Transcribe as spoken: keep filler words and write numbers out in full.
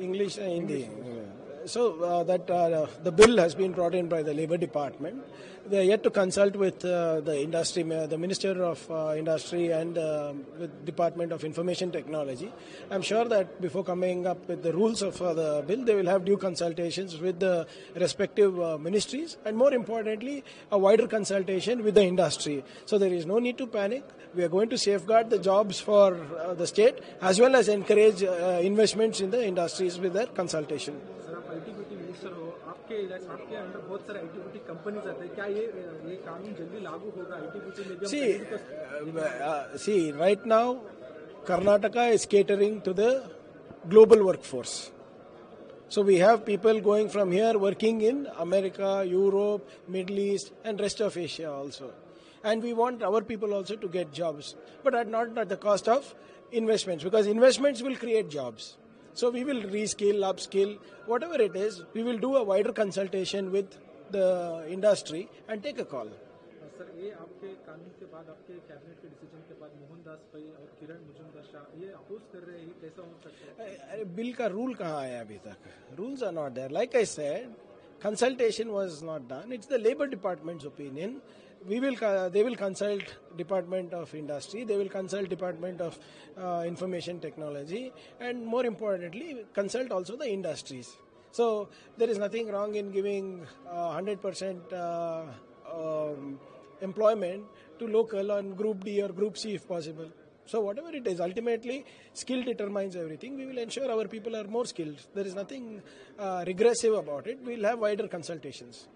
English and Hindi. So uh, that uh, the bill has been brought in by the Labour Department. They are yet to consult with uh, the industry, the Minister of uh, Industry and uh, with Department of Information Technology. I'm sure that before coming up with the rules of uh, the bill, they will have due consultations with the respective uh, ministries and, more importantly, a wider consultation with the industry. So there is no need to panic. We are going to safeguard the jobs for uh, the state as well as encourage uh, investments in the industries with their consultation. See, uh, uh, see, right now, Karnataka is catering to the global workforce. So we have people going from here working in America, Europe, Middle East, and rest of Asia also. And we want our people also to get jobs, but at not at the cost of investments, because investments will create jobs. So we will reskill, upskill, whatever it is, we will do a wider consultation with the industry and take a call. Uh, sir, ये आपके कानून के बाद, आपके cabinet के decision के बाद, मोहनदास पै और किरण मुजुमदार शाह ये अपोज कर रहे हैं, कैसा हो सकता है? बिल का रूल कहाँ आया अभी तक? Rules are not there. Like I said, consultation was not done. It's the Labour Department's opinion. We will, uh, they will consult Department of Industry, they will consult Department of uh, Information Technology, and more importantly, consult also the industries. So there is nothing wrong in giving one hundred percent uh, uh, um, employment to local on Group D or Group C if possible. So whatever it is, ultimately, skill determines everything. We will ensure our people are more skilled. There is nothing uh, regressive about it. We will have wider consultations.